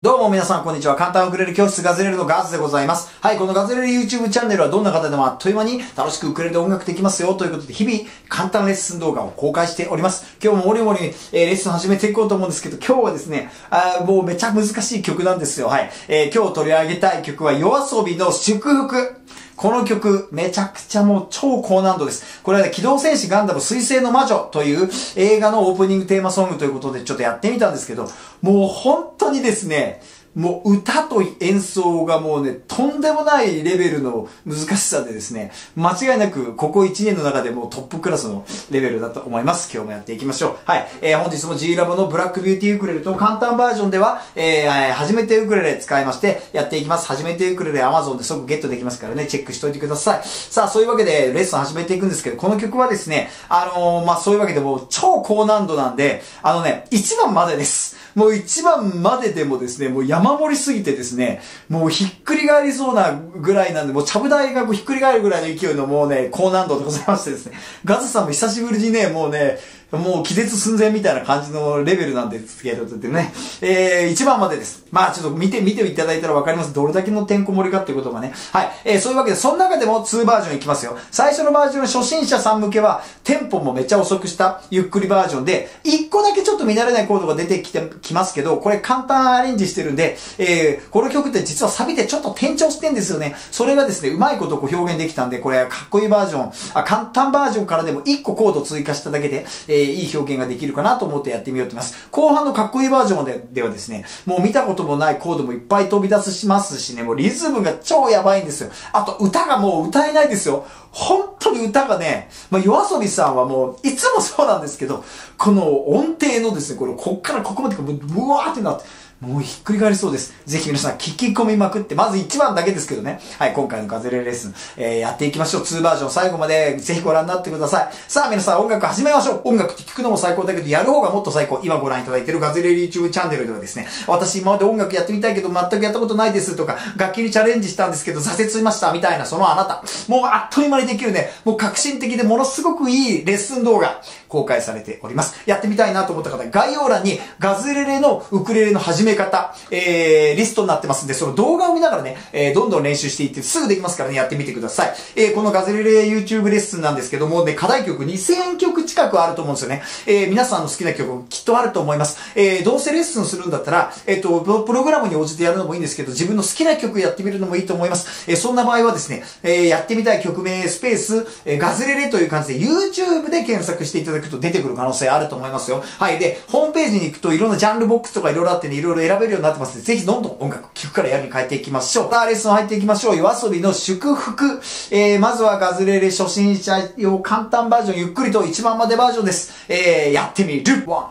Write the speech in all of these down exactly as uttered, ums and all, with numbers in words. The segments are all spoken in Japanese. どうも皆さん、こんにちは。簡単ウクレレ教室ガズレレのガズでございます。はい、このガズレレ YouTube チャンネルはどんな方でもあっという間に楽しくウクレレで音楽できますよということで、日々簡単レッスン動画を公開しております。今日ももりもり、えー、レッスン始めていこうと思うんですけど、今日はですね、あもうめちゃ難しい曲なんですよ。はい。えー、今日取り上げたい曲はYOASOBIの祝福。この曲、めちゃくちゃもう超高難度です。これはね、機動戦士ガンダム水星の魔女という映画のオープニングテーマソングということでちょっとやってみたんですけど、もう本当にですね、もう歌と演奏がもうね、とんでもないレベルの難しさでですね、間違いなくここいちねんの中でもうトップクラスのレベルだと思います。今日もやっていきましょう。はい。えー、本日も G ラボのブラックビューティーウクレレと簡単バージョンでは、えー、初めてウクレレ使いましてやっていきます。初めてウクレレ Amazon で即ゲットできますからね、チェックしといてください。さあ、そういうわけでレッスン始めていくんですけど、この曲はですね、あのー、まあ、そういうわけでもう超高難度なんで、あのね、いちばんまでです。もういちばんまででもですね、もう山守りすぎてですね、もうひっくり返りそうなぐらいなんで、もうちゃぶ台がひっくり返るぐらいの勢いのもうね、高難度でございましてですね、ガズさんも久しぶりにね、もうね、もう気絶寸前みたいな感じのレベルなんですけどね、えー、いちばんまでです。まあちょっと見て、見ていただいたらわかります。どれだけのてんこ盛りかってことがね。はい。えー、そういうわけで、その中でもにバージョンいきますよ。最初のバージョンの初心者さん向けは、テンポもめっちゃ遅くしたゆっくりバージョンで、いっこだけちょっと見慣れないコードが出てきて、きますけど、これ簡単アレンジしてるんで、えー、この曲って実はサビでちょっと転調してんですよね。それがですね、うまいことこう表現できたんで、これかっこいいバージョン、あ、簡単バージョンからでもいっこコード追加しただけで、えーいい表現ができるかなと思ってやってみようと思います。後半のかっこいいバージョンで、ではですね、もう見たこともないコードもいっぱい飛び出しますしね、もうリズムが超やばいんですよ。あと歌がもう歌えないですよ。本当に歌がね、まあ、YOASOBIさんはもういつもそうなんですけど、この音程のですね、これこっからここまでもうブワーってなって、もうひっくり返りそうです。ぜひ皆さん聞き込みまくって、まずいちばんだけですけどね。はい、今回のガズレレレッスン、えー、やっていきましょう。にバージョン最後までぜひご覧になってください。さあ皆さん音楽始めましょう。音楽って聞くのも最高だけど、やる方がもっと最高。今ご覧いただいているガズレレ YouTube チャンネルではですね、私今まで音楽やってみたいけど全くやったことないですとか、楽器にチャレンジしたんですけど挫折しましたみたいなそのあなた。もうあっという間にできるね、もう革新的でものすごくいいレッスン動画公開されております。やってみたいなと思った方、概要欄にガズレレのウクレレの始め方、えー、リストになってますんで、その動画を見ながらね、えー、どんどん練習していって、すぐできますからね、やってみてください。えー、このガズレレ YouTube レッスンなんですけどもね、課題曲にせんきょく近くあると思うんですよね。えー、皆さんの好きな曲きっとあると思います。えー、どうせレッスンするんだったら、えっと、プログラムに応じてやるのもいいんですけど、自分の好きな曲やってみるのもいいと思います。えー、そんな場合はですね、えー、やってみたい曲名、スペース、えー、ガズレレという感じで YouTube で検索していただくと出てくる可能性あると思いますよ。はい。で、ホームページに行くといろんなジャンルボックスとかいろいろあってね、いろいろ選べるようになってますので、ぜひどんどん音楽聴くからやるに変えていきましょう。さあ、レッスン入っていきましょう。YOASOBIの祝福。えー、まずはガズレレ初心者用簡単バージョン、ゆっくりといちばんまでバージョンです。えー、やってみる。ワン、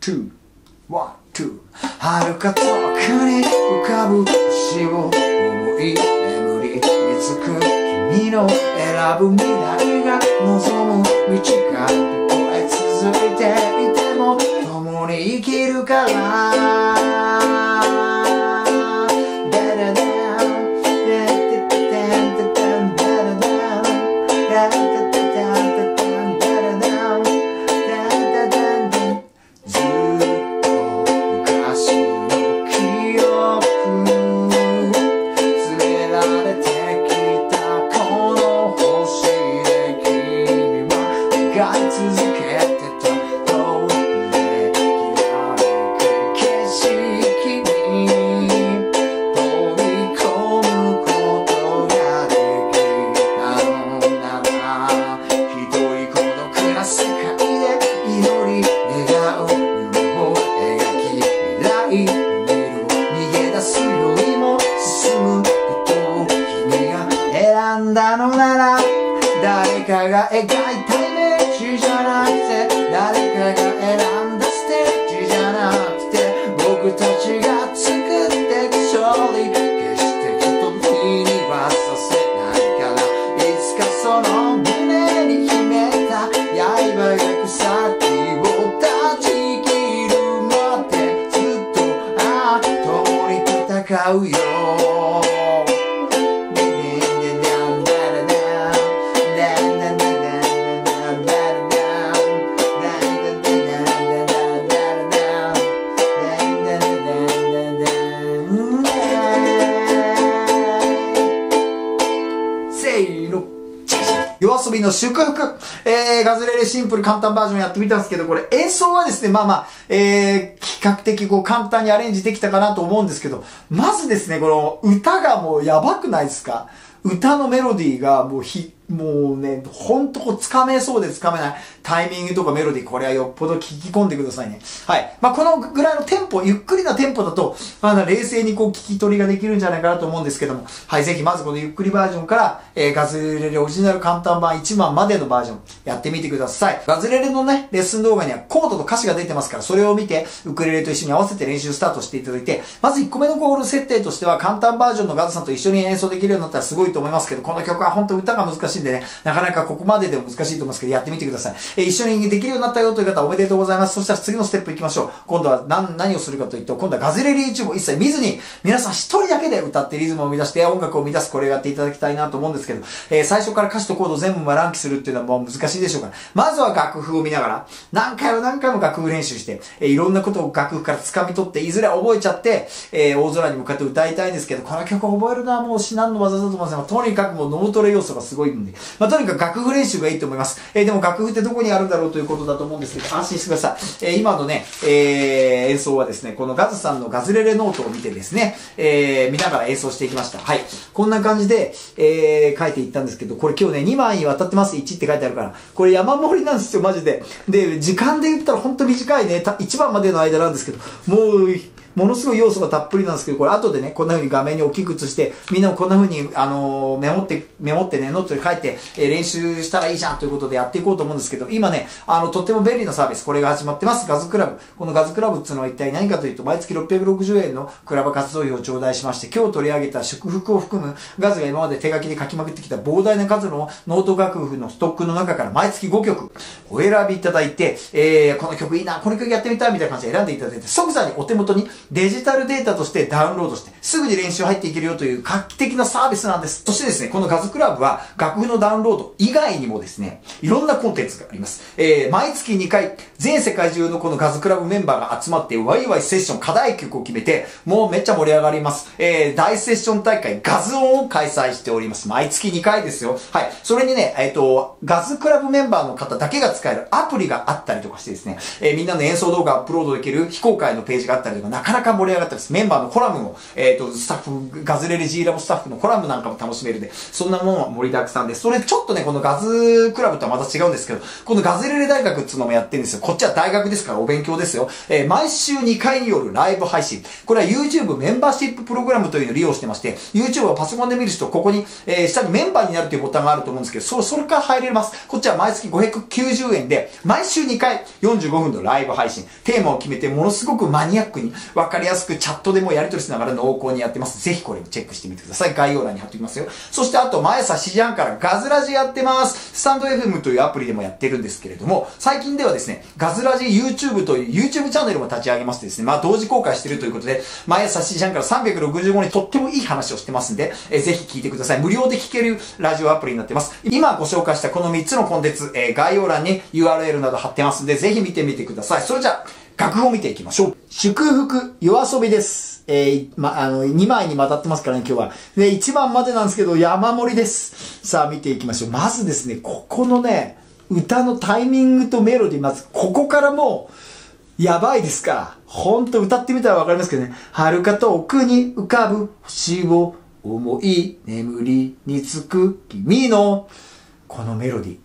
ツー、ワン、ツー。遥か遠くに浮かぶ星を思い眠りにつく君の選ぶ未来が望む道がどこへ続いていても共に生きるから誰かが描いたイメージじゃなくて、誰かが選んだステージじゃなくて、僕たちが作ってき勝利、決して人にはさせないから、いつかその胸に秘めた刃が腐っての祝福、えー、ガズレレシンプル簡単バージョンやってみたんですけど、これ演奏はですね、まあまあ、えー、比較的こう簡単にアレンジできたかなと思うんですけど、まずですね、この歌がもうやばくないですか？歌のメロディーがもうひ、もうね、ほんとこう掴めそうで掴めないタイミングとかメロディー、これはよっぽど聞き込んでくださいね。はい。まあ、このぐらいのテンポ、ゆっくりなテンポだと、まだ冷静にこう聞き取りができるんじゃないかなと思うんですけども、はい。ぜひまずこのゆっくりバージョンから、えー、ガズレレオリジナル簡単版いちばんまでのバージョンやってみてください。ガズレレのね、レッスン動画にはコードと歌詞が出てますから、それを見て、ウクレレと一緒に合わせて練習スタートしていただいて、まずいっこめのゴール設定としては、簡単バージョンのガズさんと一緒に演奏できるようになったらすごいと思いますけど、この曲は本当歌が難しいでね、なかなかここまででも難しいと思いますけど、やってみてください。えー、一緒にできるようになったよという方、おめでとうございます。そしたら次のステップ行きましょう。今度は何、何をするかというと、今度はガズレレ YouTube を一切見ずに、皆さん一人だけで歌ってリズムを生み出して、音楽を生み出す、これをやっていただきたいなと思うんですけど、えー、最初から歌詞とコード全部乱記するっていうのはもう難しいでしょうから、まずは楽譜を見ながら、何回も何回も楽譜練習して、えー、いろんなことを楽譜から掴み取って、いずれ覚えちゃって、えー、大空に向かって歌いたいんですけど、この曲を覚えるのはもう至難の業だと思いますが、とにかくもう脳トレ要素がすごいんで、まあ、とにかく楽譜練習がいいと思います。えー、でも楽譜ってどこにあるんだろうということだと思うんですけど、安心してください。えー、今のね、えー、演奏はですね、このガズさんのガズレレノートを見てですね、えー、見ながら演奏していきました。はい。こんな感じで、えー、書いていったんですけど、これ今日ね、にまいにわたってます。いちって書いてあるから、これ山盛りなんですよ、マジで。で、時間で言ったらほんと短いね、いちばんまでの間なんですけど、もう、ものすごい要素がたっぷりなんですけど、これ後でね、こんな風に画面に大きく映して、みんなもこんな風に、あのー、メモって、メモってね、ノートに書いて、えー、練習したらいいじゃんということでやっていこうと思うんですけど、今ね、あの、とっても便利なサービス、これが始まってます。ガズクラブ。このガズクラブっていうのは一体何かというと、毎月ろっぴゃくろくじゅうえんのクラブ活動費を頂戴しまして、今日取り上げた祝福を含む、ガズが今まで手書きで書きまくってきた膨大な数のノート楽譜のストックの中から毎月ごきょくお選びいただいて、えー、この曲いいな、この曲やってみたいみたいな感じで選んでいただいて、即座にお手元にデジタルデータとしてダウンロードして、すぐに練習入っていけるよという画期的なサービスなんです。そしてですね、このガズクラブは楽譜のダウンロード以外にもですね、いろんなコンテンツがあります。えー、毎月にかい、全世界中のこのガズクラブメンバーが集まって、ワイワイセッション、課題曲を決めて、もうめっちゃ盛り上がります。えー、大セッション大会、ガズオンを開催しております。毎月にかいですよ。はい。それにね、えっと、ガズクラブメンバーの方だけが使えるアプリがあったりとかしてですね、えー、みんなの演奏動画アップロードできる非公開のページがあったりとか、なかなかなか盛り上がったです。メンバーのコラムを、えっと、スタッフ、ガズレレ G ラボスタッフのコラムなんかも楽しめるで、そんなものは盛りだくさんです。それちょっとね、このガズクラブとはまた違うんですけど、このガズレレ大学っていうのもやってるんですよ。こっちは大学ですからお勉強ですよ。えー、毎週にかいによるライブ配信。これは YouTube メンバーシッププログラムというのを利用してまして、YouTube はパソコンで見る人、ここに、えー、下にメンバーになるというボタンがあると思うんですけど、そ、それから入れます。こっちは毎月ごひゃくきゅうじゅうえんで、毎週にかいよんじゅうごふんのライブ配信。テーマを決めて、ものすごくマニアックに、わかりやすくチャットでもやり取りしながら濃厚にやってます。ぜひこれもチェックしてみてください。概要欄に貼っておきますよ。そしてあと毎朝しちじはんからガズラジやってます。スタンド エフエム というアプリでもやってるんですけれども、最近ではですね、ガズラジ YouTube という YouTube チャンネルも立ち上げましてですね、まあ同時公開してるということで、毎朝しちじはんからさんびゃくろくじゅうごにちとってもいい話をしてますんで、えぜひ聞いてください。無料で聞けるラジオアプリになってます。今ご紹介したこのみっつのコンテンツ、えー、概要欄に ユーアールエル など貼ってますんで、ぜひ見てみてください。それじゃあ、楽譜を見ていきましょう。祝福、YOASOBIです。えー、ま、あの、にまいにまたってますからね、今日は。で、いちばんまでなんですけど、山盛りです。さあ、見ていきましょう。まずですね、ここのね、歌のタイミングとメロディー、まず、ここからもう、やばいですから。ほんと、歌ってみたらわかりますけどね。遥か遠くに浮かぶ星を思い、眠りにつく君の、このメロディー。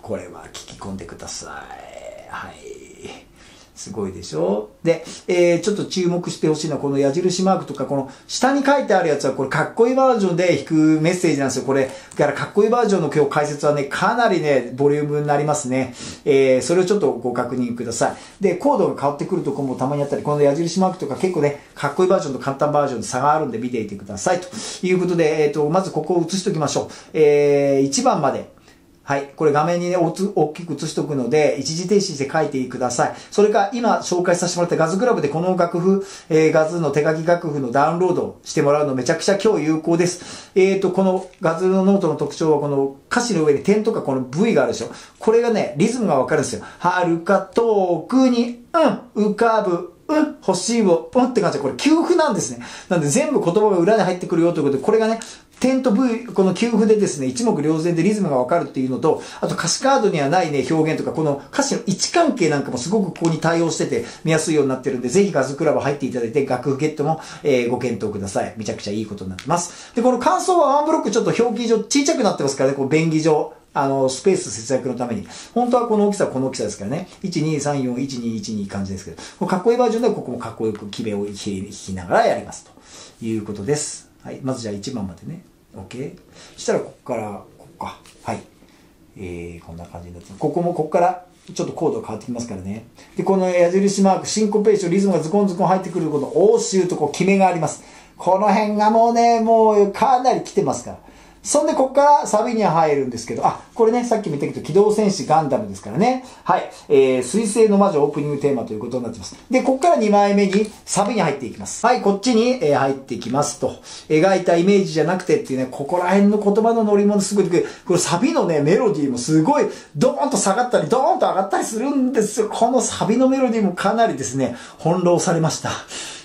これは聞き込んでください。はい。すごいでしょ？で、えー、ちょっと注目してほしいのは、この矢印マークとか、この下に書いてあるやつは、これ、かっこいいバージョンで弾くメッセージなんですよ。これ、だから、かっこいいバージョンの今日解説はね、かなりね、ボリュームになりますね。えー、それをちょっとご確認ください。で、コードが変わってくるとこもたまにあったり、この矢印マークとか結構ね、かっこいいバージョンと簡単バージョンの差があるんで見ていてください。ということで、えっと、まずここを映しておきましょう。えー、いちばんまで。はい。これ画面にね、大きく映しておくので、一時停止して書いてください。それから今紹介させてもらったガズクラブでこの楽譜、えー、ガズの手書き楽譜のダウンロードをしてもらうのめちゃくちゃ今日有効です。えーと、このガズのノートの特徴はこの歌詞の上に点とかこの V があるでしょ。これがね、リズムがわかるんですよ。遥か遠くに、うん、浮かぶ。うん、欲しいを、うんって感じで、これ、休符なんですね。なんで全部言葉が裏に入ってくるよということで、これがね、点と V、この休符でですね、一目瞭然でリズムがわかるっていうのと、あと歌詞カードにはないね、表現とか、この歌詞の位置関係なんかもすごくここに対応してて見やすいようになってるんで、ぜひガズクラブ入っていただいて、楽譜ゲットも、えー、ご検討ください。めちゃくちゃいいことになってます。で、この感想はワンブロックちょっと表記上小さくなってますからね、こう便宜上。あの、スペース節約のために。本当はこの大きさはこの大きさですからね。いちにさんよん、いちにいちに感じですけど。かっこいいバージョンではここもかっこよく決めを引きながらやります。ということです。はい。まずじゃあいちばんまでね。OK。そしたらここから、ここか。はい。えー、こんな感じになってます。ここもここから、ちょっとコードが変わってきますからね。で、この矢印マーク、シンコペーション、リズムがズコンズコン入ってくるこの応酬とこう決めがあります。この辺がもうね、もうかなり来てますから。そんで、ここからサビには入るんですけど、あ、これね、さっきも言ったけど、機動戦士ガンダムですからね。はい。えー、水星の魔女オープニングテーマということになってます。で、ここからにまいめにサビに入っていきます。はい、こっちに、えー、入っていきますと。描いたイメージじゃなくてっていうね、ここら辺の言葉の乗り物すごい、これサビのね、メロディーもすごい、ドーンと下がったり、ドーンと上がったりするんですよ。このサビのメロディーもかなりですね、翻弄されました。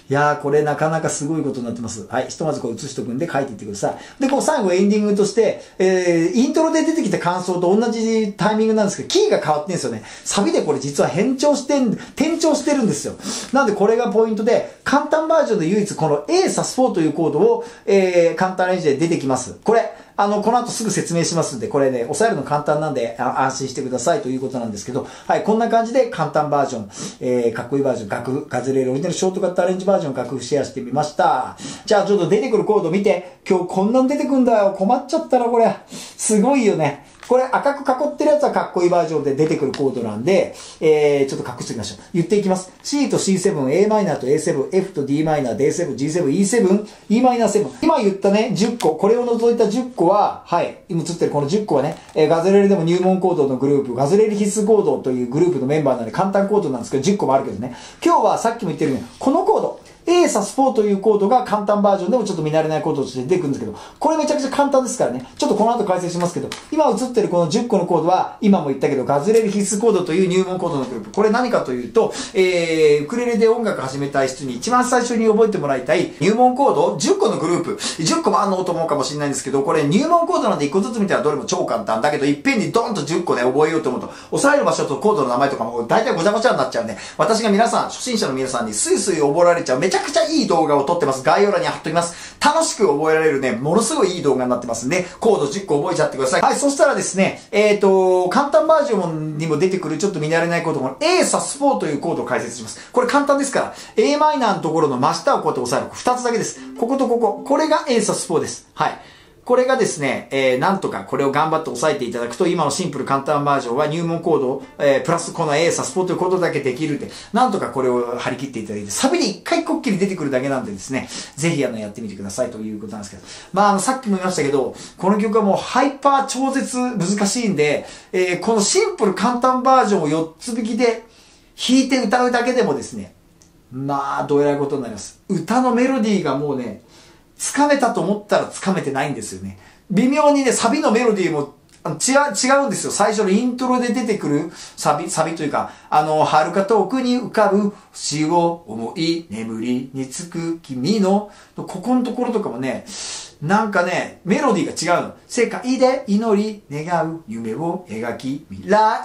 いやー、これなかなかすごいことになってます。はい。ひとまずこう映しとくんで書いていってください。で、こう最後エンディングとして、えー、イントロで出てきた感想と同じタイミングなんですけど、キーが変わってんですよね。サビでこれ実は変調してん、転調してるんですよ。なんでこれがポイントで、簡単バージョンで唯一この A サスよんというコードを、えー、簡単アレンジで出てきます。これ。あの、この後すぐ説明しますんで、これね、押さえるの簡単なんで、安心してくださいということなんですけど、はい、こんな感じで簡単バージョン、えー、かっこいいバージョン、楽譜、ガズレールオリジナルショートカットアレンジバージョン、楽譜シェアしてみました。じゃあちょっと出てくるコード見て、今日こんなん出てくんだよ。困っちゃったらこれ、すごいよね。これ赤く囲ってるやつはかっこいいバージョンで出てくるコードなんで、えー、ちょっと隠しておきましょう。言っていきます。C と シーセブン、Am と エーセブン、F と Dm、ディーセブン、ジーセブン、イーセブン、イーマイナーセブン。今言ったね、じゅっこ、これを除いたじゅっこは、はい、今映ってるこのじゅっこはね、えー、ガズレールでも入門コードのグループ、ガズレール必須コードというグループのメンバーなんで簡単コードなんですけど、じゅっこもあるけどね。今日はさっきも言ってるように、このコード、A サスよんというコードが簡単バージョンでもちょっと見慣れないコードとして出てくるんですけど、これめちゃくちゃ簡単ですからね。ちょっとこの後解説しますけど、今映ってるこのじゅっこのコードは、今も言ったけど、ガズレール必須コードという入門コードのグループ。これ何かというと、えー、ウクレレで音楽始めたい人に一番最初に覚えてもらいたい入門コードじゅっこのグループ。じゅっこもあんのと思うかもしれないんですけど、これ入門コードなんでいっこずつ見たらどれも超簡単だけど、いっぺんにドーンとじゅっこね、覚えようと思うと、押さえる場所とコードの名前とかも大体ごちゃごちゃになっちゃうんで、私が皆さん、初心者の皆さんにスイスイ覚えられちゃう。めちゃくちゃいい動画を撮ってます。概要欄に貼っときます。楽しく覚えられるね、ものすごいいい動画になってますんで、コードじゅっこ覚えちゃってください。はい、そしたらですね、えっと、簡単バージョンにも出てくるちょっと見慣れないコードも A サスよんというコードを解説します。これ簡単ですから、Am のところの真下をこうやって押さえる。ふたつだけです。こことここ。これが A サスよんです。はい。これがですね、えー、なんとかこれを頑張って押さえていただくと、今のシンプル簡単バージョンは入門コードを、えー、プラスこの A サスよんということだけできるんで、なんとかこれを張り切っていただいて、サビで一回こっきり出てくるだけなんでですね、ぜひあのやってみてくださいということなんですけど、まああのさっきも言いましたけど、この曲はもうハイパー超絶難しいんで、えー、このシンプル簡単バージョンをよっつ引きで弾いて歌うだけでもですね、まあどうやらいことになります。歌のメロディーがもうね、掴めたと思ったら掴めてないんですよね。微妙にね、サビのメロディーも違うんですよ。最初のイントロで出てくるサビ、サビというか、あの、遥か遠くに浮かぶ星を思い、眠りにつく君の、ここのところとかもね、なんかね、メロディーが違うの。世界で祈り、願う、夢を描き、未来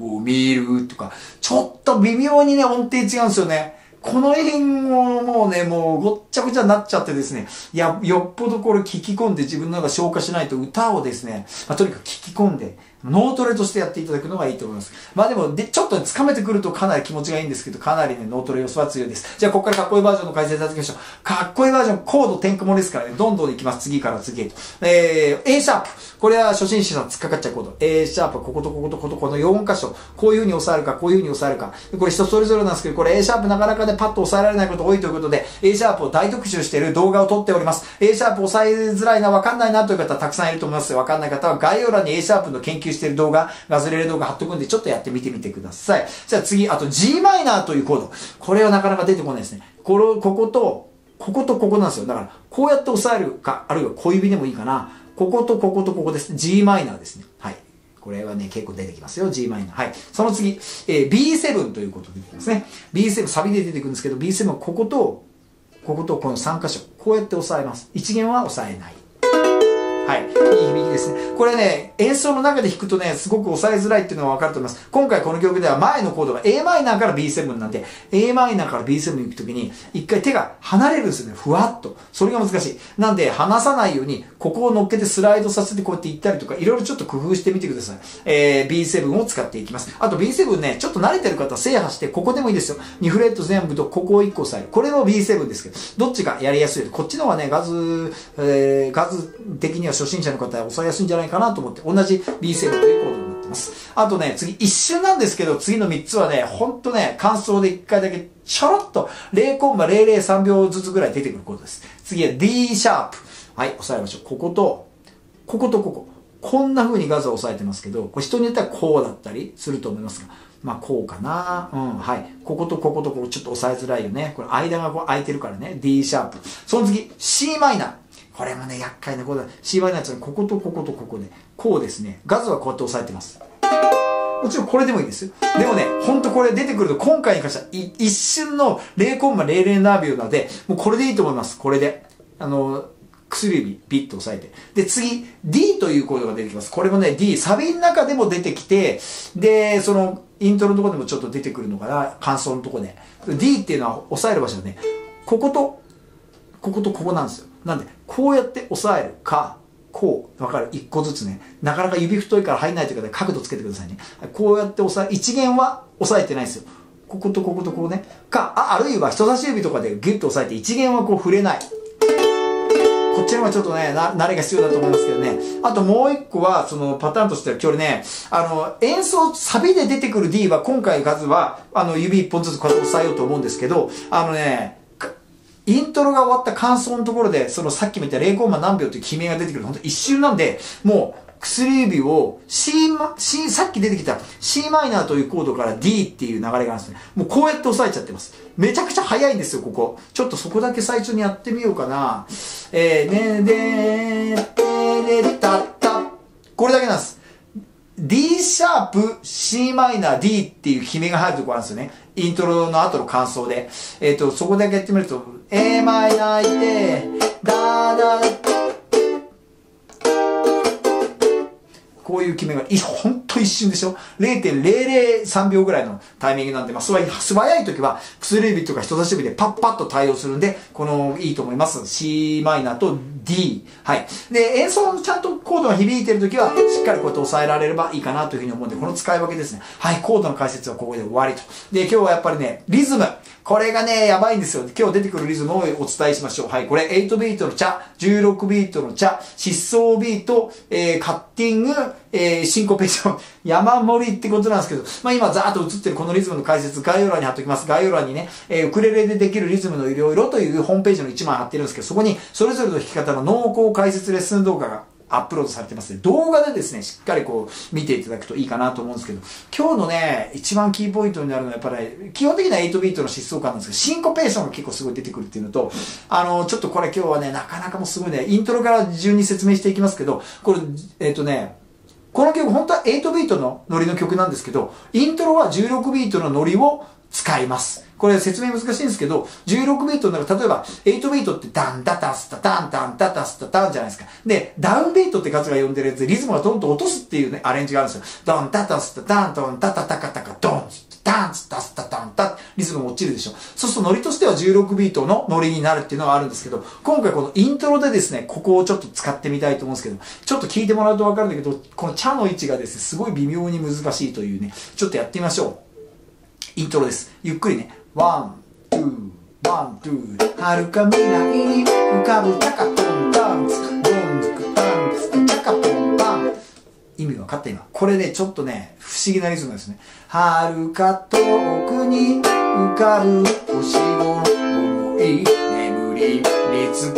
を見るとか、ちょっと微妙にね、音程違うんですよね。この辺ももうね、もうごっちゃごちゃになっちゃってですね、いや、よっぽどこれ聞き込んで自分の中消化しないと歌をですね、まあ、とにかく聞き込んで、脳トレとしてやっていただくのがいいと思います。まあでも、で、ちょっと掴めてくるとかなり気持ちがいいんですけど、かなりね、脳トレ要素は強いです。じゃあ、ここからかっこいいバージョンの解説いただきましょう。かっこいいバージョン、コードてんこ盛りですからね、どんどんいきます。次から次へと。えー、A シャープ。これは初心者さん突っかかっちゃうコード。A シャープ、こことこことこことこのよん箇所。こういう風に押さえるか、こういう風に押さえるか。これ人それぞれなんですけど、これ A シャープなかなかね、パッと押さえられないこと多いということで、A シャープを大特集している動画を撮っております。A シャープ押さえづらいな、わかんないなという方たくさんいると思います。わかんない方は概要欄に A シャープの研究している動画、ガズレレ動画貼っとくんで、ちょっとやってみてみてください。じゃあ次、あと ジーマイナー というコード。これはなかなか出てこないですね。これ、ここと、こことここなんですよ。だから、こうやって押さえるか、あるいは小指でもいいかな。こことこことここです。ジーマイナー ですね。はい。これはね、結構出てきますよ。ジーマイナー。はい。その次、えー、ビーセブン というコード出てきますね。ビーセブン、サビで出てくるんですけど、ビーセブン はここと、こことこのさん箇所。こうやって押さえます。いち弦は押さえない。いい響きですね。これね、演奏の中で弾くとね、すごく抑えづらいっていうのがわかると思います。今回この曲では前のコードが エーマイナー から ビーセブン なんで、エーマイナー から ビーセブン に行くときに、一回手が離れるんですよね。ふわっと。それが難しい。なんで、離さないように、ここを乗っけてスライドさせてこうやって行ったりとか、いろいろちょっと工夫してみてください。えー、ビーセブン を使っていきます。あと ビーセブン ね、ちょっと慣れてる方制覇して、ここでもいいですよ。にフレット全部とここをいっこ押さえる。これも ビーセブン ですけど、どっちがやりやすいよ。こっちの方がね、数、えー、数的には初心者の方は抑えやすいんじゃないかなと思って、同じ ビーセブン というコードになってます。あとね、次一瞬なんですけど、次のみっつはね、ほんとね、感想でいっかいだけちょろっと れいコンマゼロゼロさんびょうずつぐらい出てくるコードです。次は D シャープ。はい、押さえましょう。ここと、こことここ。こんな風に数を押さえてますけど、これ人によってはこうだったりすると思いますが、まあこうかな。うん、はい。こことこことここちょっと押さえづらいよね。これ間がこう空いてるからね。D シャープ。その次、C マイナー。これもね、厄介なことだ。C マイナーっていうのはこことこことここで、こうですね。数はこうやって押さえてます。もちろんこれでもいいですよ。でもね、ほんとこれ出てくると今回に関しては一瞬の れいコンマゼロゼロ 何秒なので、もうこれでいいと思います。これで。あの、薬指ビッと押さえて。で、次、D というコードが出てきます。これもね、D、サビの中でも出てきて、で、その、イントロのところでもちょっと出てくるのかな、感想のところで。D っていうのは押さえる場所はね、ここと、こことここなんですよ。なんで、こうやって押さえるか、こう、わかる？一個ずつね。なかなか指太いから入んないという方は角度つけてくださいね。こうやって押さえ、一弦は押さえてないですよ。こことこことこうね。か、あ、あるいは人差し指とかでギュッと押さえて、一弦はこう触れない。こっちの方がちょっとね、な、慣れが必要だと思いますけどね。あともう一個は、そのパターンとしては、今日ね、あの、演奏、サビで出てくる D は、今回数は、あの、指一本ずつこうやって押さえようと思うんですけど、あのね、イントロが終わった間奏のところで、そのさっき見たれいコンマなんびょうという決めが出てくる。ほんと一瞬なんで、もう、薬指を C マ、C、さっき出てきた C マイナーというコードから D っていう流れがあるんですね。もうこうやって押さえちゃってます。めちゃくちゃ早いんですよ、ここ。ちょっとそこだけ最初にやってみようかな。えー、ねーでー、てれたった。これだけなんです。D シャープ、C マイナー、D っていう決めが入るところあるんですよね。イントロの後の感想で。えっと、そこだけやってみると、A マイナーいて、ダーダー、こういう決めが、ほんと一瞬でしょ ?れいてんゼロゼロさんびょうぐらいのタイミングなんで、まあ、素早い時は、薬指とか人差し指でパッパッと対応するんで、この、いいと思います。C マイナーと D。はい。で、演奏のちゃんとコードが響いてる時は、しっかりこうやって押さえられればいいかなというふうに思うんで、この使い分けですね。はい、コードの解説はここで終わりと。で、今日はやっぱりね、リズム。これがね、やばいんですよ。今日出てくるリズムをお伝えしましょう。はい、これ、はちビートのチャ、じゅうろくビートのチャ、疾走ビート、えー、カッティング、えー、シンコペーション、山盛りってことなんですけど、まあ今ざーっと映ってるこのリズムの解説、概要欄に貼っときます。概要欄にね、えー、ウクレレでできるリズムのいろいろというホームページのいちまい貼ってるんですけど、そこにそれぞれの弾き方の濃厚解説レッスン動画がアップロードされてますね。動画でですね、しっかりこう見ていただくといいかなと思うんですけど、今日のね、一番キーポイントになるのはやっぱり、ね、基本的にははちビートの疾走感なんですけど、シンコペーションが結構すごい出てくるっていうのと、あの、ちょっとこれ今日はね、なかなかもうすごいね、イントロから順に説明していきますけど、これ、えっとね、この曲本当ははちビートのノリの曲なんですけど、イントロはじゅうろくビートのノリを使います。これ説明難しいんですけど、じゅうろくビートの中、例えばはちビートってダンダタスタダンダンダタスタダンじゃないですか。で、ダウンビートって数が呼んでるやつでリズムがどんどん落とすっていうね、アレンジがあるんですよ。ダンダタスタダンダンダタタカタカドンダンダスタダンダリズムが落ちるでしょ。そうするとノリとしてはじゅうろくビートのノリになるっていうのはあるんですけど、今回このイントロでですね、ここをちょっと使ってみたいと思うんですけど、ちょっと聞いてもらうとわかるんだけど、このチャの位置がですね、すごい微妙に難しいというね、ちょっとやってみましょう。イントロです。ゆっくりね。ワン、ツー、ワン、ツー。はるか未来に浮かぶチャカポンバン、ドンズクバンズクチャカポンバン。意味分かった今。これね、ちょっとね、不思議なリズムですね。はるか遠くに浮かぶ星を思い、眠りにつく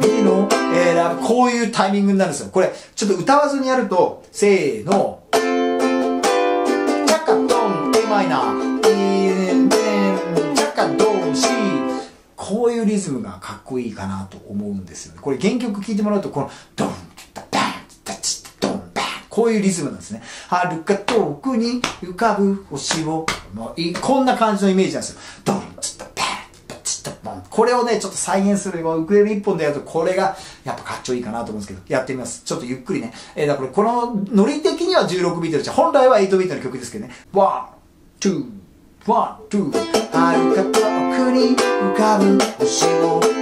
君の選ぶ。こういうタイミングになるんですよ。これ、ちょっと歌わずにやると、せーの。チャカポン、Aマイナー。こういうリズムがかっこいいかなと思うんですよね。これ原曲聴いてもらうと、このドン、ダバン、ダチッ、ドン、バン。こういうリズムなんですね。はるか遠くに浮かぶ星を思い。こんな感じのイメージなんですよ。ドン、ダバン、ダチッ、ドン。これをね、ちょっと再現する、ウクレレ一本でやると、これが、やっぱかっちょいいかなと思うんですけど、やってみます。ちょっとゆっくりね。えー、だからこれ、この、ノリ的にはじゅうろくビートで、本来ははちビートの曲ですけどね。ワン、ツー、ワン、ツー。遥か遠くに浮かぶ星を思い、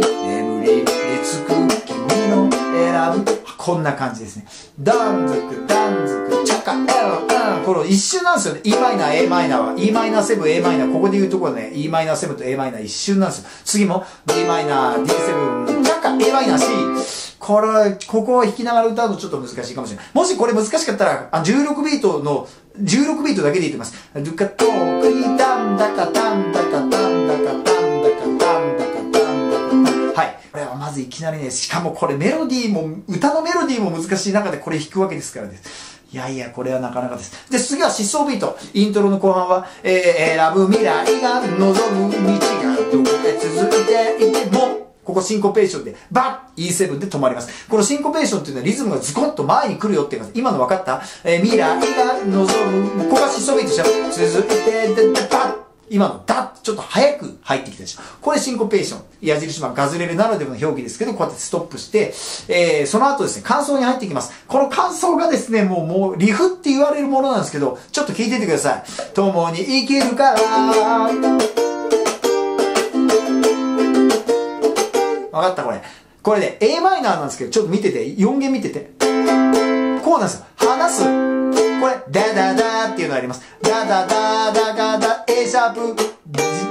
眠りにつく君の選ぶ。こんな感じですね。ダンズク、ダンズク、チャカ、エロ、うん。この一瞬なんですよね。E マイナー、A マイナーは。E マイナーセブン、A マイナー。ここで言うところね、E マイナーセブンと A マイナー一瞬なんですよ。次も D マイナー、ディーセブン、チャカ、A マイナー C。これ、ここを弾きながら歌うとちょっと難しいかもしれない。もしこれ難しかったら、あじゅうろくビートの、じゅうろくビートだけで言ってます。ルカトークにダンダカダンダカダンダカダンダカダンダカ。これはまずいきなりね、しかもこれメロディーも、歌のメロディーも難しい中でこれ弾くわけですからね。いやいや、これはなかなかです。で、次は疾走ビート。イントロの後半は、えー、選ぶ未来が望む道がどこで続いていても、ここシンコペーションで、バッ !イーセブン で止まります。このシンコペーションっていうのはリズムがズコッと前に来るよって言います。今の分かった？えー、未来が望む、ここが疾走ビートしちゃう。続いて、で、で、バッ今のダッちょっと早く入ってきたでしょ。これシンコペーション。矢印はガズレレならではの表記ですけど、こうやってストップして、えー、その後ですね、間奏に入っていきます。この間奏がですね、もう、もう、リフって言われるものなんですけど、ちょっと聞いていてください。共に生きるから。わかったこれ。これね、A マイナーなんですけど、ちょっと見てて、よんげん見てて。こうなんですよ。話す。これ、ダダダーっていうのがあります。ダダダーダガダ A シャープ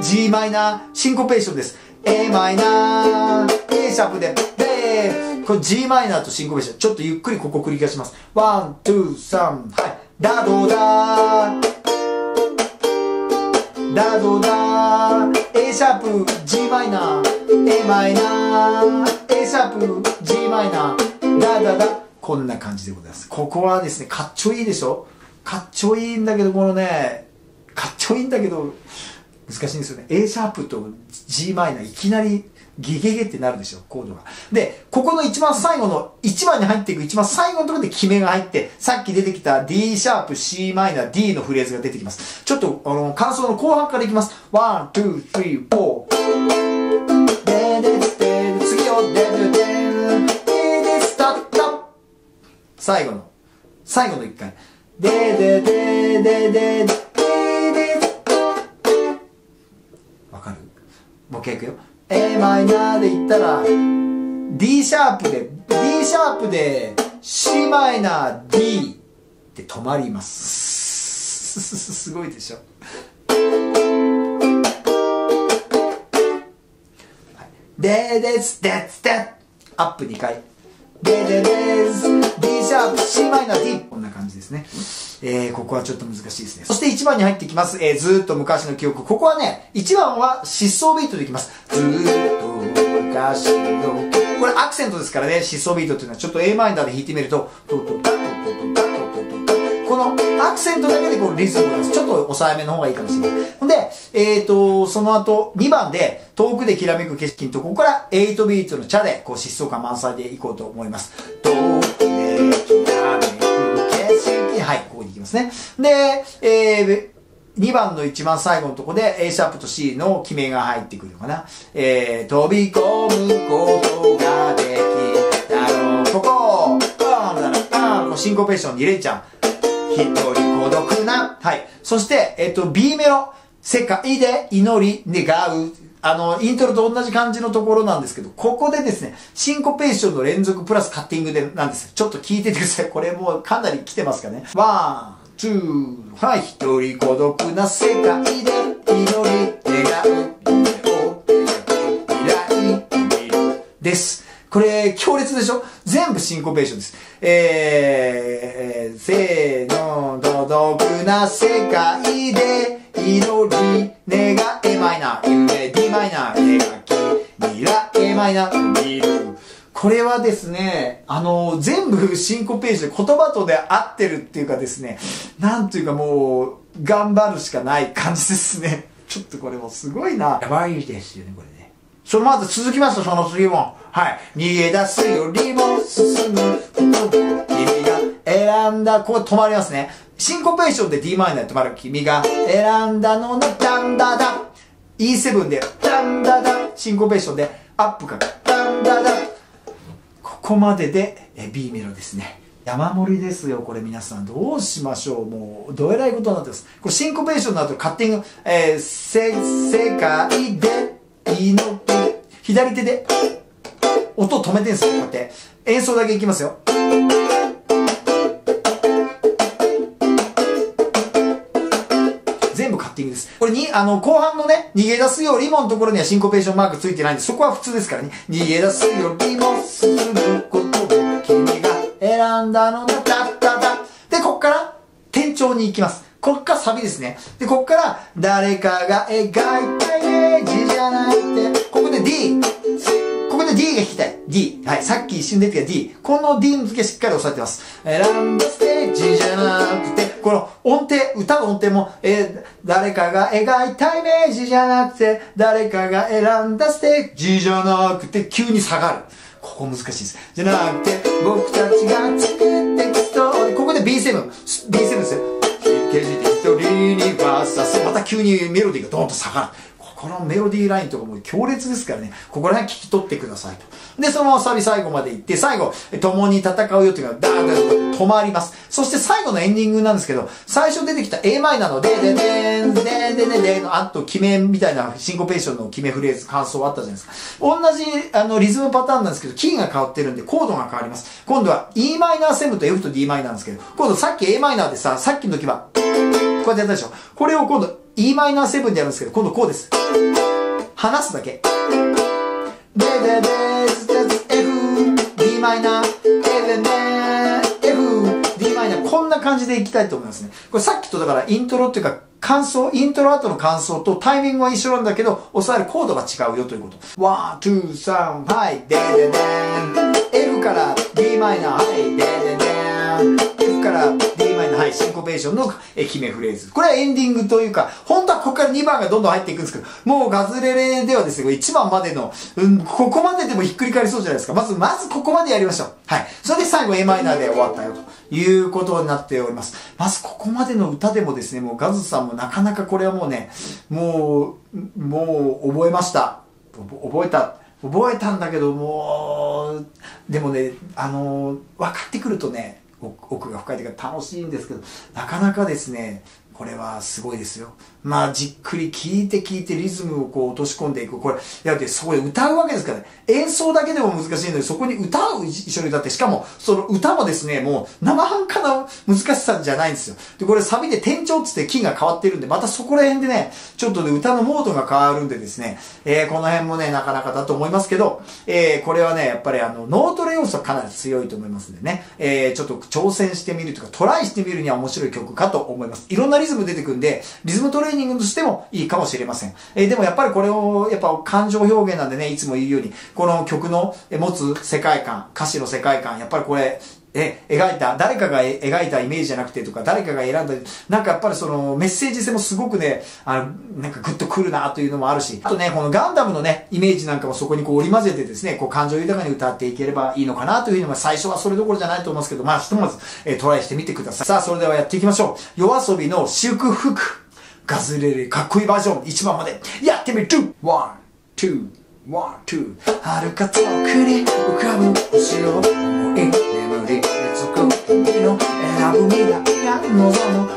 G マイナーシンコペーションです。A マイナー A シャープで、で、これ G マイナーとシンコペーション。ちょっとゆっくりここ繰り返します。ワン、ツー、サン、はい。ダドダーダドダー A シャープ G マイナー A マイナー A シャープ G マイナーダダダこんな感じでございます。ここはですね、かっちょいいでしょ？かっちょいいんだけど、このね、かっちょいいんだけど、難しいんですよね。A シャープと G マイナー、いきなりゲゲゲってなるでしょ、コードが。で、ここの一番最後の、一番に入っていく一番最後のところで決めが入って、さっき出てきた D シャープ、C マイナー、D のフレーズが出てきます。ちょっと、あの、間奏の後半からいきます。ワン、ツー、スリー、フォー。で、で、で、で、次を、で、で、で、最後の、最後の一回。でででででででわかる？もう一回いくよ。A マイナーでいったら、D シャープで、D シャープで、C マイナー、D で止まります。すごいでしょ？ででつでつでアップにかい。ででです。D シャープ、C マイナー、D。こんな感じですね。えー、ここはちょっと難しいですね。そしていちばんに入っていきます。えー、ずーっと昔の記憶。ここはね、いちばんは疾走ビートでいきます。ずーっと昔の記憶。これアクセントですからね、疾走ビートっていうのはちょっと A マイナーで弾いてみると、トトタトトタトトタ。このアクセントだけでこうリズムなんです。ちょっと抑えめの方がいいかもしれない。ほんで、えーと、その後にばんで、遠くできらめく景色のところからはちビートのチャで、こう疾走感満載でいこうと思います。遠くできらめく景色。はい、ここに行きますね。で、えー、にばんの一番最後のところで A シャープと C の決めが入ってくるのかな。えー、飛び込むことができたろう。ここ、バーンだな、バーン。シンコペーションに連チャン。一人孤独な。はい。そして、えっと、B メロ。世界で祈り、願う。あの、イントロと同じ感じのところなんですけど、ここでですね、シンコペーションの連続プラスカッティングで、なんです。ちょっと聞いててください。これもうかなり来てますかね。ワン、ツー、はい。一人孤独な世界で祈り、願う。です。これ、強烈でしょ？全部シンコペーションです。えー、せーの、孤独な世界で、祈り、願えマイナー、夢、D マイナー、描き、未来、A マイナー、見る。これはですね、あの、全部シンコペーションで言葉とで合ってるっていうかですね、なんというかもう、頑張るしかない感じですね。ちょっとこれもすごいな。やばいですよね、これね。そのまず続きますと、その次も。はい。逃げ出すよりも進む。君が選んだ。ここ止まりますね。シンコペーションで D マイナーで止まる。君が選んだのな、ダンダダ。E イーセブン でダンダダン、シンコペーションでアップからダンダダン、ここまでで B メロですね。山盛りですよ、これ皆さん。どうしましょう。もう、どえらいことになってます。これシンコペーションの後、カッティング、えー、せ、世界で、いのき、左手で、音を止めてるんですよ、こうやって。演奏だけいきますよ。全部カッティングです。これに、あの、後半のね、逃げ出すよりものところにはシンコペーションマークついてないんで、そこは普通ですからね。逃げ出すよりもすることを君が、選んだのだ、だだだ。で、こっから、転調に行きます。こっからサビですね。で、こっから、誰かが描いたイメージじゃないって。ここで D。ここで D が弾きたい。D。はい。さっき一瞬出てきた D。この D の付けしっかり押さえてます。選んだステージじゃなくて、この音程、歌の音程も、えー、誰かが描いたイメージじゃなくて、誰かが選んだステージじゃなくて、急に下がる。ここ難しいです。じゃなくて、僕たちが作ってきそう。ここで ビーセブン。ビーセブン ですよ。一人にバーサス。また急にメロディーがドーンと下がる。ここのメロディーラインとかも強烈ですからね。ここら辺聞き取ってくださいと。で、そのサビ最後まで行って、最後、共に戦うよというのが、ダーンと止まります。そして最後のエンディングなんですけど、最初出てきた エー マイナーの、でででーん、ででででーの、あと決めみたいなシンコペーションの決めフレーズ、感想あったじゃないですか。同じ、あの、リズムパターンなんですけど、キーが変わってるんで、コードが変わります。今度は E マイナーセブンと F と D マイナーなんですけど、今度さっき エー マイナーでさ、さっきの時は、こうやってやったでしょ。これを今度、E マイナーセブンでやるんですけど、今度こうです。離すだけ。でででー、F、D マイナー、でででー、F、D マイナー。こんな感じでいきたいと思いますね。これさっきとだからイントロっていうか、感想、イントロ後の感想とタイミングは一緒なんだけど、押さえるコードが違うよということ。ワン、ツー、サン、はい、でででー。F から D マイナー、はい、でででー。F からはい、シンコペーションの決めフレーズ。これはエンディングというか、本当はここからにばんがどんどん入っていくんですけど、もうガズレレではですね、いちばんまでの、うん、ここまででもひっくり返りそうじゃないですか。まず、まずここまでやりましょう。はい。それで最後 エー マイナーで終わったよ、ということになっております。まずここまでの歌でもですね、もうガズさんもなかなかこれはもうね、もう、もう覚えました。覚えた。覚えたんだけど、もう、でもね、あのー、分かってくるとね、奥が深いというか楽しいんですけど、なかなかですね、これはすごいですよ。まあ、じっくり聴いて聴いてリズムをこう落とし込んでいく。これ、だってそこで歌うわけですからね。演奏だけでも難しいので、そこに歌を一緒に歌って、しかも、その歌もですね、もう生半可な難しさじゃないんですよ。で、これサビで転調っつってキーが変わってるんで、またそこら辺でね、ちょっとね、歌のモードが変わるんでですね、えー、この辺もね、なかなかだと思いますけど、えー、これはね、やっぱりあの、脳トレ要素はかなり強いと思いますんでね、えー、ちょっと挑戦してみるとか、トライしてみるには面白い曲かと思います。いろんなリズム出てくるんで、リズムトレーニングとしてもいいかもしれません。えー、でもやっぱりこれを、やっぱ感情表現なんでね、いつも言うように、この曲の持つ世界観、歌詞の世界観、やっぱりこれ、え、描いた、誰かが描いたイメージじゃなくてとか、誰かが選んだ、なんかやっぱりそのメッセージ性もすごくね、あの、なんかグッとくるなというのもあるし、あとね、このガンダムのね、イメージなんかもそこにこう織り混ぜてですね、こう感情豊かに歌っていければいいのかなというのが最初はそれどころじゃないと思いますけど、まあひとまず、えー、トライしてみてください。さあ、それではやっていきましょう。YOASOBIの祝福。ガズレレかっこいいバージョン。いちばんまでやってみる。ワン、ツー、ワン、ツー。遥か遠くに浮かぶ星を思い。眠りつく君の選ぶ未来が望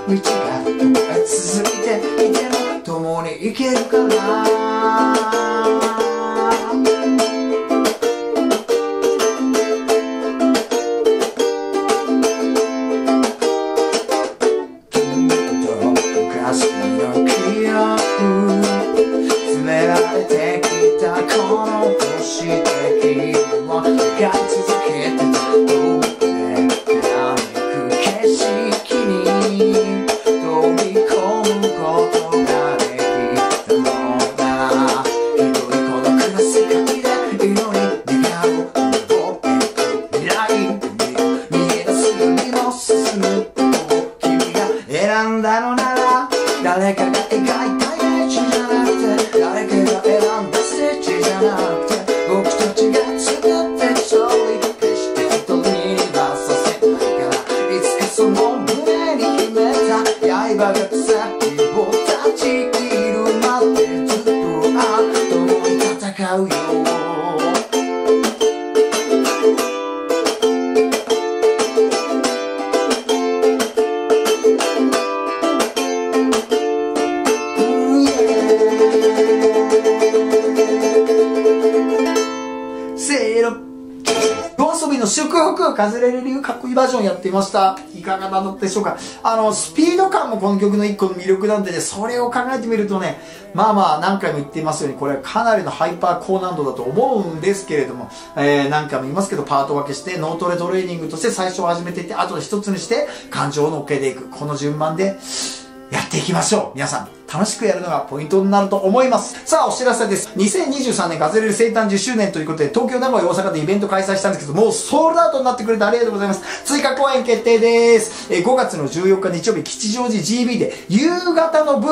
む道がどこへ続いていても共に生きるから誰かが描いたイメージじゃなくて誰かが選んだゃうよ」「せーの」YOASOBIの祝福風れる理由かっこいいバージョンやってみました。いかがだったでしょうか。あのスピード感もこの曲の一個の魅力なんでね、それを考えてみるとね、まあまあ何回も言っていますように、これはかなりのハイパー高難度だと思うんですけれども、えー、何回も言いますけど、パート分けして脳トレトレーニングとして最初を始めていって、あとで一つにして感情を乗っけていく、この順番でやっていきましょう。皆さん楽しくやるのがポイントになると思います。さあ、お知らせです。にせんにじゅうさんねんガズレレ生誕じゅっしゅうねんということで、東京、名古屋、大阪でイベント開催したんですけど、もうソールドアウトになってくれてありがとうございます。追加公演決定です。えー、ごがつのじゅうよっか日曜日、吉祥寺 ジービー で、夕方の部、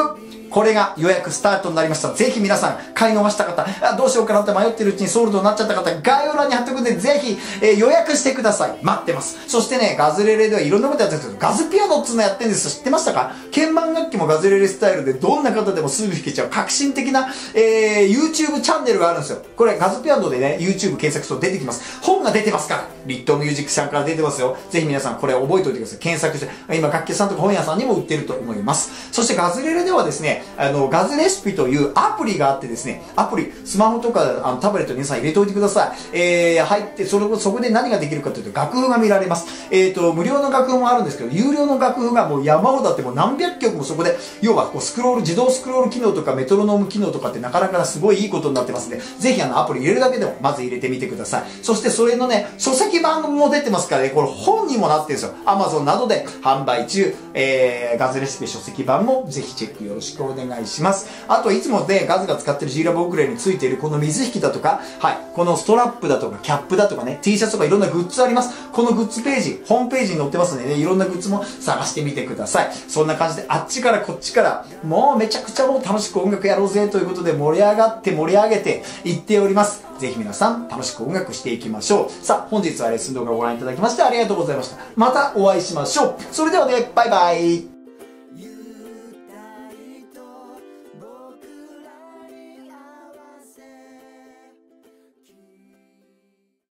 これが予約スタートになりました。ぜひ皆さん、買い逃した方、あ、どうしようかなって迷ってるうちにソールドになっちゃった方、概要欄に貼っておくんで、ぜひ、えー、予約してください。待ってます。そしてね、ガズレレではいろんなことやってるんですけど、ガズピアノっつうのやってるんです。知ってましたか？鍵盤楽器もガズレレスタイルで、どんな方でもすぐ弾けちゃう革新的な、えー、YouTube チャンネルがあるんですよ。これガズピアノでね、YouTube 検索すると出てきます。本が出てますから。リットミュージックさんから出てますよ。ぜひ皆さんこれ覚えておいてください。検索して、今楽器屋さんとか本屋さんにも売ってると思います。そしてガズレレではですね、あの、ガズレシピというアプリがあってですね、アプリ、スマホとかあのタブレットに皆さん入れておいてください。えー、入って、それ、そこで何ができるかというと楽譜が見られます。えーと、無料の楽譜もあるんですけど、有料の楽譜がもう山ほどあって、もう何百曲もそこで、要はこうスクロール自動スクロール機能とかメトロノーム機能とかってなかなかすごいいいことになってますんで、ぜひあのアプリ入れるだけでもまず入れてみてください。そしてそれのね、書籍版も出てますからね、これ本にもなってるんですよ。Amazon などで販売中、えー、ガズレシピ書籍版もぜひチェックよろしくお願いします。あといつもね、ガズが使ってる G ラボウクレレについているこの水引きだとか、はい、このストラップだとかキャップだとかね、T シャツとかいろんなグッズあります。このグッズページ、ホームページに載ってますんでね、いろんなグッズも探してみてください。そんな感じであっちからこっちから、もうめちゃくちゃもう楽しく音楽やろうぜということで盛り上がって盛り上げていっております。ぜひ皆さん楽しく音楽していきましょう。さあ、本日はレッスン動画をご覧いただきましてありがとうございました。またお会いしましょう。それではね、バイバイ。